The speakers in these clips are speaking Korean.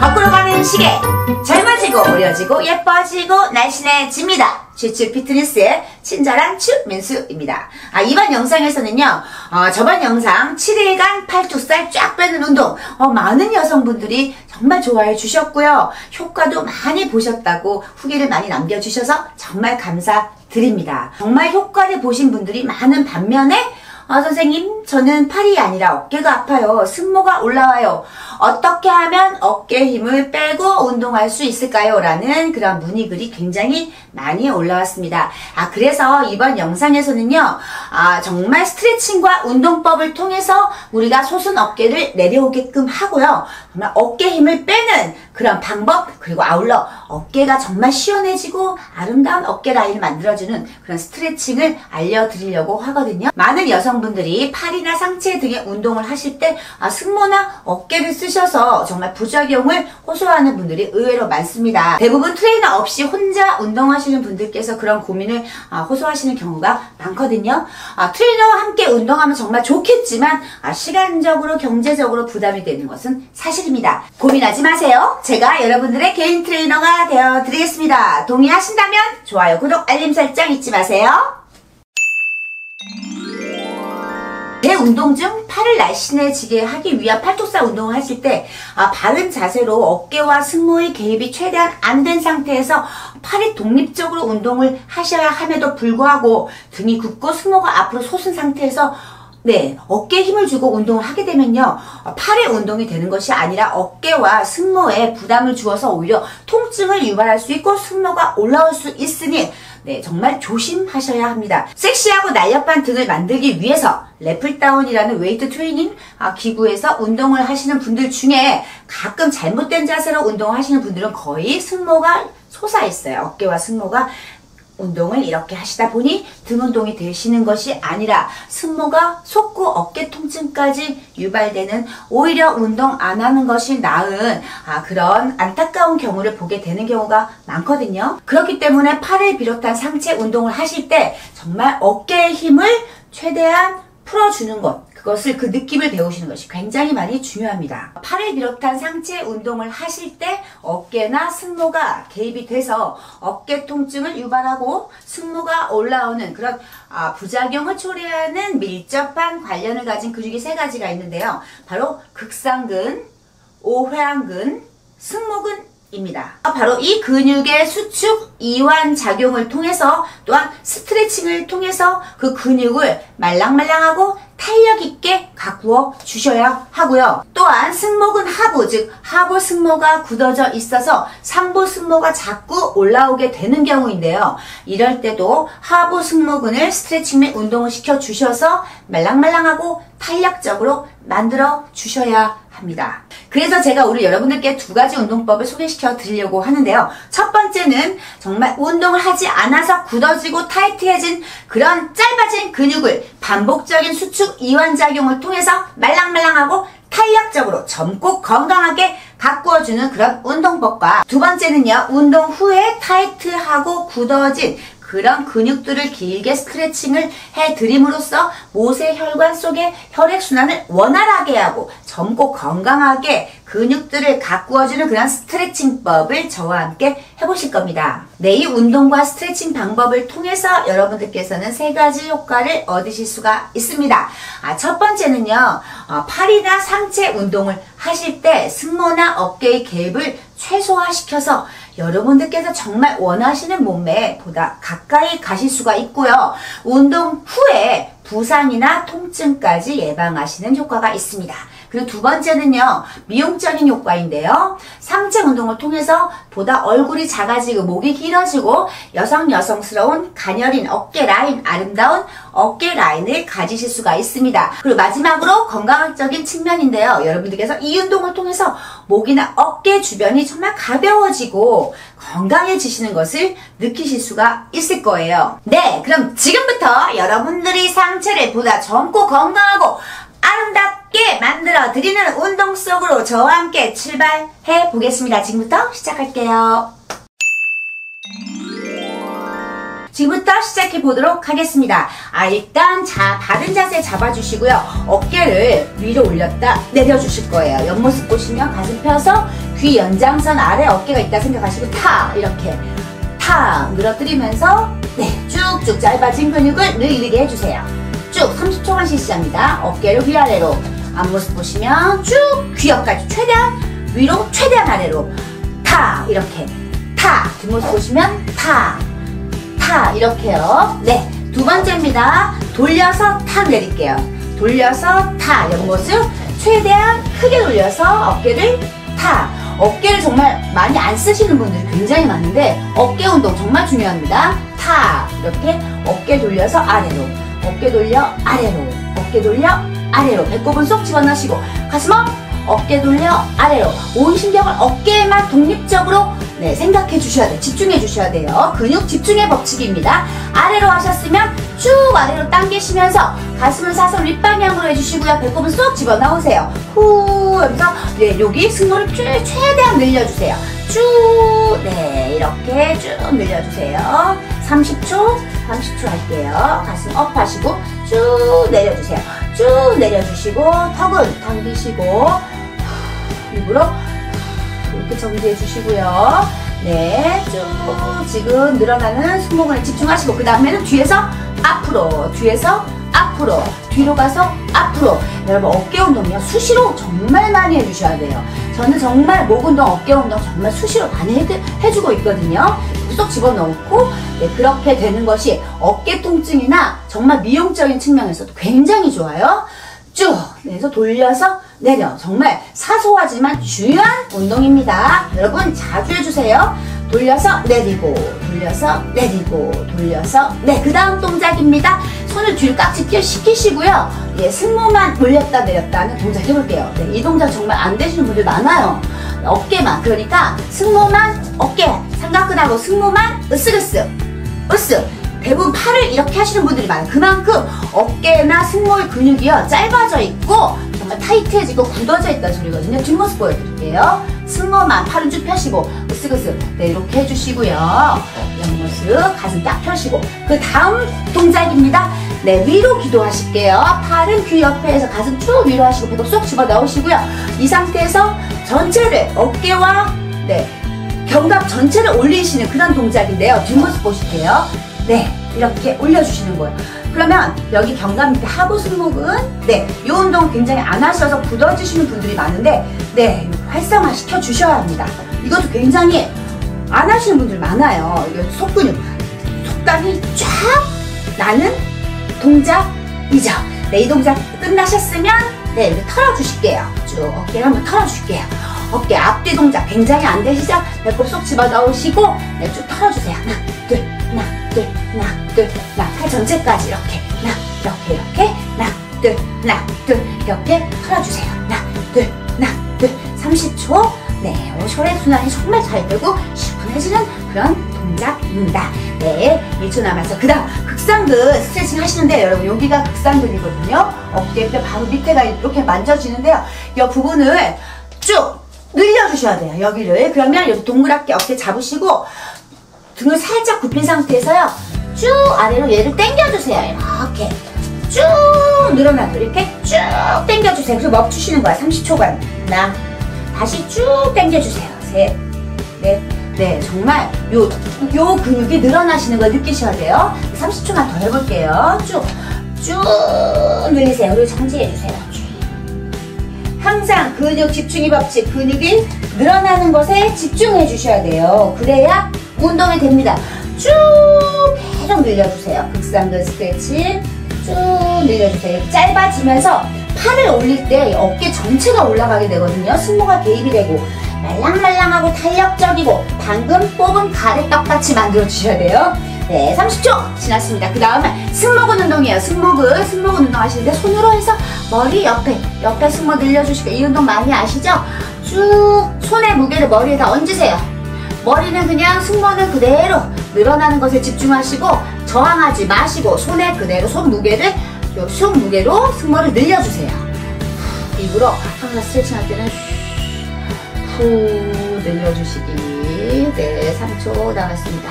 거꾸로 가는 시계, 젊어지고 어려지고 예뻐지고 날씬해집니다. 츄츄 피트니스의 친절한 추민수입니다. 이번 영상에서는요, 저번 영상 7일간 팔뚝살 쫙 빼는 운동, 많은 여성분들이 정말 좋아해 주셨고요, 효과도 많이 보셨다고 후기를 많이 남겨주셔서 정말 감사드립니다. 정말 효과를 보신 분들이 많은 반면에 선생님, 저는 팔이 아니라 어깨가 아파요. 승모가 올라와요. 어떻게 하면 어깨 힘을 빼고 운동할 수 있을까요? 라는 그런 문의글이 굉장히 많이 올라왔습니다. 그래서 이번 영상에서는요, 정말 스트레칭과 운동법을 통해서 우리가 솟은 어깨를 내려오게끔 하고요, 정말 어깨 힘을 빼는 그런 방법, 그리고 아울러 어깨가 정말 시원해지고 아름다운 어깨 라인을 만들어주는 그런 스트레칭을 알려드리려고 하거든요. 많은 여성분들이 팔이나 상체 등의 운동을 하실 때 승모나 어깨를 쓰셔서 정말 부작용을 호소하는 분들이 의외로 많습니다. 대부분 트레이너 없이 혼자 운동하시는 분들께서 그런 고민을 호소하시는 경우가 많거든요. 트레이너와 함께 운동하면 정말 좋겠지만 시간적으로 경제적으로 부담이 되는 것은 사실입니다. 고민하지 마세요. 제가 여러분들의 개인 트레이너가 되어드리겠습니다. 동의하신다면 좋아요, 구독, 알림 설정 잊지 마세요. 운동 중 팔을 날씬해지게 하기 위한 팔뚝살 운동을 하실 때 바른 자세로 어깨와 승모의 개입이 최대한 안 된 상태에서 팔이 독립적으로 운동을 하셔야 함에도 불구하고 등이 굽고 승모가 앞으로 솟은 상태에서 어깨에 힘을 주고 운동을 하게 되면요, 팔의 운동이 되는 것이 아니라 어깨와 승모에 부담을 주어서 오히려 통증을 유발할 수 있고 승모가 올라올 수 있으니 정말 조심하셔야 합니다. 섹시하고 날렵한 등을 만들기 위해서 래플다운이라는 웨이트 트레이닝 기구에서 운동을 하시는 분들 중에 가끔 잘못된 자세로 운동하시는 분들은 거의 승모가 솟아있어요. 어깨와 승모가 운동을 이렇게 하시다 보니 등 운동이 되시는 것이 아니라 승모가 솟고 어깨 통증까지 유발되는, 오히려 운동 안 하는 것이 나은 그런 안타까운 경우를 보게 되는 경우가 많거든요. 그렇기 때문에 팔을 비롯한 상체 운동을 하실 때 정말 어깨의 힘을 최대한 풀어주는 것, 그것을, 그 느낌을 배우시는 것이 굉장히 많이 중요합니다. 팔을 비롯한 상체 운동을 하실 때 어깨나 승모가 개입이 돼서 어깨 통증을 유발하고 승모가 올라오는 그런 부작용을 초래하는 밀접한 관련을 가진 근육이 세 가지가 있는데요, 바로 극상근, 오회안근, 승모근 입니다. 바로 이 근육의 수축 이완 작용을 통해서, 또한 스트레칭을 통해서 그 근육을 말랑말랑하고 탄력 있게 가꾸어 주셔야 하고요. 또한 승모근 하부, 즉 하부 승모가 굳어져 있어서 상부 승모가 자꾸 올라오게 되는 경우인데요, 이럴 때도 하부 승모근을 스트레칭 및 운동을 시켜 주셔서 말랑말랑하고 탄력적으로 만들어 주셔야 합니다. 그래서 제가 오늘 여러분들께 두 가지 운동법을 소개시켜 드리려고 하는데요, 첫 번째는 정말 운동을 하지 않아서 굳어지고 타이트해진 그런 짧아진 근육을 반복적인 수축 이완 작용을 통해서 말랑말랑하고 탄력적으로 젊고 건강하게 가꾸어주는 그런 운동법과, 두 번째는요, 운동 후에 타이트하고 굳어진 그런 근육들을 길게 스트레칭을 해드림으로써 모세혈관 속의 혈액순환을 원활하게 하고 젊고 건강하게 근육들을 가꾸어주는 그런 스트레칭법을 저와 함께 해보실 겁니다. 이 운동과 스트레칭 방법을 통해서 여러분들께서는 세 가지 효과를 얻으실 수가 있습니다. 첫 번째는요, 팔이나 상체 운동을 하실 때 승모나 어깨의 갭을 최소화시켜서 여러분들께서 정말 원하시는 몸매에 보다 가까이 가실 수가 있고요, 운동 후에 부상이나 통증까지 예방하시는 효과가 있습니다. 그리고 두 번째는요, 미용적인 효과인데요, 상체 운동을 통해서 보다 얼굴이 작아지고 목이 길어지고 여성스러운 가녀린 어깨 라인, 아름다운 어깨 라인을 가지실 수가 있습니다. 그리고 마지막으로 건강학적인 측면인데요, 여러분들께서 이 운동을 통해서 목이나 어깨 주변이 정말 가벼워지고 건강해지시는 것을 느끼실 수가 있을 거예요. 그럼 지금부터 여러분들이 상체를 보다 젊고 건강하고 아름답게 만들어 드리는 운동 속으로 저와 함께 출발해 보겠습니다. 지금부터 시작할게요. 지금부터 시작해 보도록 하겠습니다. 일단 바른 자세 잡아주시고요, 어깨를 위로 올렸다 내려주실 거예요. 옆모습 보시면 가슴 펴서 귀 연장선 아래 어깨가 있다 생각하시고 탁 이렇게 탁 늘어뜨리면서 네 쭉쭉 짧아진 근육을 늘리게 해주세요. 쭉 30초간씩 시작합니다. 어깨를 위아래로 앞모습 보시면 쭉 귀 옆까지 최대한 위로 최대한 아래로 탁 이렇게 탁 뒷모습 보시면 탁 탁 이렇게요. 네 두 번째입니다. 돌려서 탁 내릴게요. 돌려서 탁 옆모습 최대한 크게 돌려서 어깨를 탁. 어깨를 정말 많이 안 쓰시는 분들이 굉장히 많은데 어깨 운동 정말 중요합니다. 탁 이렇게 어깨 돌려서 아래로 어깨 돌려 아래로 어깨 돌려 아래로 배꼽은 쏙 집어넣으시고 가슴은 어깨 돌려 아래로 온 신경을 어깨에만 독립적으로 네, 생각해 주셔야 돼요. 집중해 주셔야 돼요. 근육 집중의 법칙입니다. 아래로 하셨으면 쭉 아래로 당기시면서 가슴은 사선 윗방향으로 해주시고요. 배꼽은 쏙 집어넣으세요. 후 하면서 네, 여기 승모를 쭉 최대한 늘려주세요. 쭉 네, 이렇게 쭉 늘려주세요. 30초 할게요. 가슴 업 하시고 쭉 내려주세요. 쭉 내려주시고 턱은 당기시고 입으로 이렇게 정지해 주시고요. 네, 쭉 지금 늘어나는 승모근에 집중하시고 그 다음에는 뒤에서 앞으로 뒤로 가서 앞으로 여러분 어깨 운동이요 수시로 정말 많이 해주셔야 돼요. 저는 정말 목 운동, 어깨 운동 정말 수시로 많이 해주고 있거든요. 쏙 집어넣고 네, 그렇게 되는 것이 어깨 통증이나 정말 미용적인 측면에서도 굉장히 좋아요. 쭉 그래서 돌려서 내려 정말 사소하지만 중요한 운동입니다. 여러분 자주 해주세요. 돌려서 내리고 돌려서 내리고 돌려서 네 그 다음 동작입니다. 손을 뒤로 깍지 시키시고요. 예, 승모만 돌렸다 내렸다 하는 동작 해볼게요. 네, 이 동작 정말 안 되시는 분들 많아요. 어깨만 그러니까 승모만 어깨 삼각근하고 승모만 으쓱으쓱 대부분 팔을 이렇게 하시는 분들이 많아요. 그만큼 어깨나 승모의 근육이요 짧아져 있고 정말 타이트해지고 굳어져 있다는 소리거든요. 뒷모습 보여드릴게요. 승모만 팔을 쭉 펴시고 으쓱으쓱 네, 이렇게 해주시고요. 옆모습 가슴 딱 펴시고 그 다음 동작입니다. 네 위로 기도하실게요. 팔은 귀 옆에서 가슴 쭉 위로 하시고 배꼽 쏙 집어넣으시고요. 이 상태에서 전체를 어깨와 네 견갑 전체를 올리시는 그런 동작인데요. 뒷모습 보실게요. 네, 이렇게 올려주시는 거예요. 그러면 여기 견갑 밑에 하부 승모근, 네, 이 운동 굉장히 안 하셔서 굳어지시는 분들이 많은데, 네, 활성화 시켜 주셔야 합니다. 이것도 굉장히 안 하시는 분들 많아요. 속근육, 속감이 쫙 나는 동작이죠. 네, 이 동작 끝나셨으면, 네, 이렇게 털어주실게요. 쭉 어깨를 한번 털어줄게요. 어깨 앞뒤 동작 굉장히 안 되시죠? 배꼽 쏙 집어 넣으시고, 네, 쭉 털어주세요. 하나, 둘, 하나. 둘, 하나, 둘, 하나, 팔 전체까지 이렇게, 하나, 이렇게, 하나, 둘, 이렇게 털어주세요. 하나, 둘, 30초. 네, 혈액순환이 정말 잘 되고 시원해지는 그런 동작입니다. 네, 1초 남았어. 그 다음, 극상근 스트레칭 하시는데, 여러분, 여기가 극상근이거든요. 어깨뼈 바로 밑에가 이렇게 만져지는데요. 이 부분을 쭉 늘려주셔야 돼요. 여기를. 그러면 여기 동그랗게 어깨 잡으시고, 등을 살짝 굽힌 상태에서요 쭉 아래로 얘를 당겨주세요. 이렇게 쭉 늘어나고 이렇게 쭉 당겨주세요. 그래서 멈추시는 거야. 30초간 하나 다시 쭉 당겨주세요. 셋 넷 네 정말 요 근육이 늘어나시는 걸 느끼셔야 돼요. 30초만 더 해볼게요. 쭉 늘리세요. 그리고 정지해주세요. 항상 근육 집중의 법칙 근육이 늘어나는 것에 집중해 주셔야 돼요. 그래야 운동이 됩니다. 쭉 계속 늘려주세요. 극상근 스트레칭 쭉 늘려주세요. 짧아지면서 팔을 올릴 때 어깨 전체가 올라가게 되거든요. 승모가 개입이 되고 말랑말랑하고 탄력적이고 방금 뽑은 가래떡같이 만들어주셔야 돼요. 네, 30초 지났습니다. 그 다음에 승모근 운동이에요. 승모근 운동 하시는데 손으로 해서 머리 옆에 승모 늘려주시고 이 운동 많이 아시죠? 쭉 손의 무게를 머리에다 얹으세요. 머리는 그냥 승모는 그대로 늘어나는 것에 집중하시고 저항하지 마시고 손에 그대로 손무게로 승모를 늘려주세요. 입으로 항상 스트레칭할 때는 후 늘려주시기. 네, 3초 남았습니다.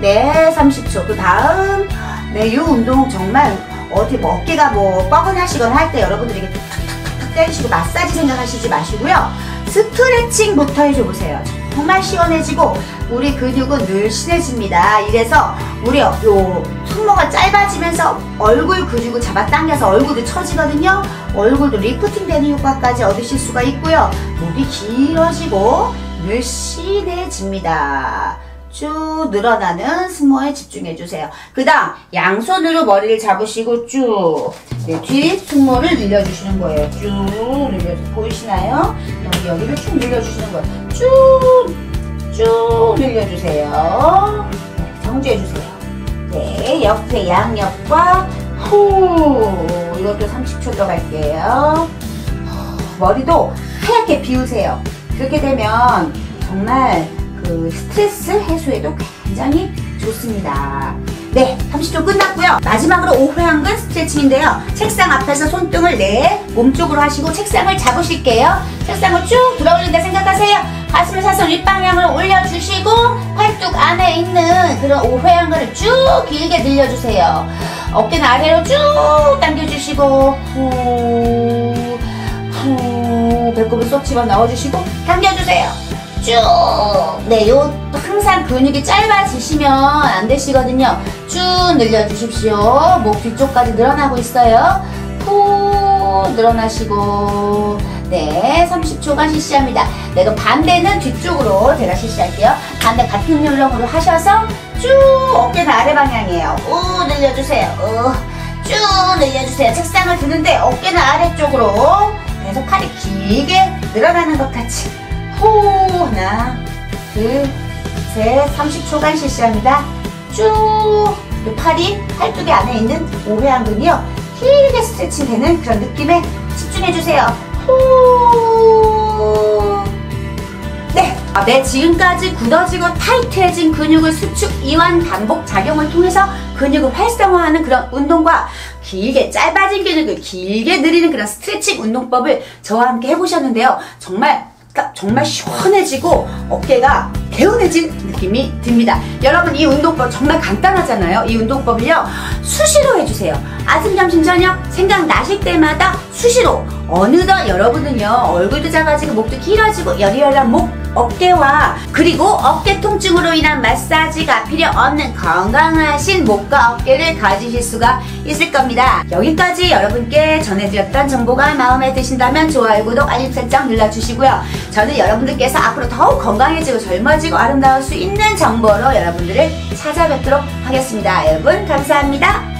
네, 30초. 그 다음 네, 이 운동 정말 어디 어깨가 뻐근하시거나 할 때 여러분들이 이렇게 탁탁탁 때리시고 마사지 생각하시지 마시고요. 스트레칭부터 해줘보세요. 정말 시원해지고 우리 근육은 늘씬해집니다. 이래서 우리 요 손모가 짧아지면서 얼굴 근육을 잡아당겨서 얼굴도 처지거든요. 얼굴도 리프팅되는 효과까지 얻으실 수가 있고요. 목이 길어지고 늘씬해집니다. 쭉 늘어나는 스모에 집중해주세요. 그 다음 양손으로 머리를 잡으시고 쭉 뒤 승모를 늘려주시는 거예요. 쭉 늘려주세요. 보이시나요? 여기를 쭉 늘려주시는 거예요. 쭉 늘려주세요. 네, 정지해주세요. 네, 옆에 양옆과 후 이것도 30초 들어갈게요. 머리도 하얗게 비우세요. 그렇게 되면 정말 그 스트레스 해소에도 굉장히 좋습니다. 네, 30초 끝났고요. 마지막으로 5회 한근 스트레칭인데요. 책상 앞에서 손등을 내 몸쪽으로 하시고 책상을 잡으실게요. 책상을 쭉 들어 올린다 생각하세요. 가슴을 사선 윗방향으로 올려주시고 팔뚝 안에 있는 그런 5회 한근을 쭉 길게 늘려주세요. 어깨는 아래로 쭉 당겨주시고 후 배꼽을 쏙 집어 넣어주시고 당겨주세요. 쭉! 네, 요, 항상 근육이 짧아지시면 안 되시거든요. 쭉 늘려주십시오. 목 뒤쪽까지 늘어나고 있어요. 푹 늘어나시고. 네, 30초간 실시합니다. 네, 그럼 반대는 뒤쪽으로 제가 실시할게요. 반대 같은 요령으로 하셔서 쭉 어깨는 아래 방향이에요. 우, 늘려주세요. 쭉 늘려주세요. 책상을 드는데 어깨는 아래쪽으로. 그래서 팔이 길게 늘어나는 것 같이. 호 하나 둘 셋 30초간 실시합니다. 쭉 팔이 팔뚝이 안에 있는 5회 한근이요 길게 스트레칭 되는 그런 느낌에 집중해주세요. 호 네, 네, 지금까지 굳어지고 타이트해진 근육을 수축 이완 반복 작용을 통해서 근육을 활성화하는 그런 운동과 길게 짧아진 근육을 길게 늘리는 그런 스트레칭 운동법을 저와 함께 해보셨는데요. 정말 시원해지고 어깨가 개운해진 느낌이 듭니다. 여러분, 이 운동법 정말 간단하잖아요. 이 운동법을요 수시로 해주세요. 아침, 점심, 저녁 생각나실 때마다 수시로. 어느덧 여러분은요 얼굴도 작아지고 목도 길어지고 여리여리한 목, 어깨와 그리고 어깨 통증으로 인한 마사지가 필요 없는 건강하신 목과 어깨를 가지실 수가 있을 겁니다. 여기까지 여러분께 전해드렸던 정보가 마음에 드신다면 좋아요, 구독, 알림 설정 눌러주시고요. 저는 여러분들께서 앞으로 더욱 건강해지고 젊어지고 아름다울 수 있는 정보로 여러분들을 찾아뵙도록 하겠습니다. 여러분 감사합니다.